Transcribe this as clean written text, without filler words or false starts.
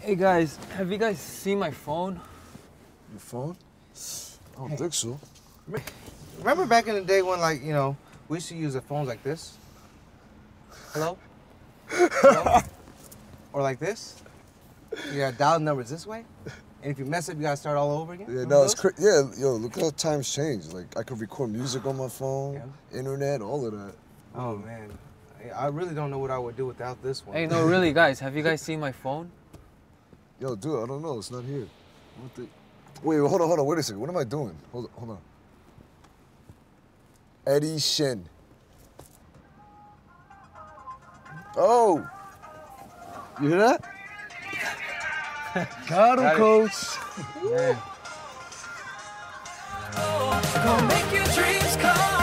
Hey guys, have you guys seen my phone? Your phone? I don't think so. Remember back in the day when, like, you know, we used to use the phones like this? Hello? Hello? Or like this? Yeah, dial numbers this way. And if you mess up, you gotta start all over again. Yeah, no, it's crazy. Yeah, yo, look how times changed. Like, I could record music on my phone, internet, all of that. Oh man, I really don't know what I would do without this one. Hey, no, really, guys, have you guys seen my phone? Yo, dude, I don't know. It's not here. What the... Wait, hold on. Wait a second. What am I doing? Hold on. Eddie Shen. Oh! You hear that? Corolla Coach. Yeah. Gonna make your dreams come.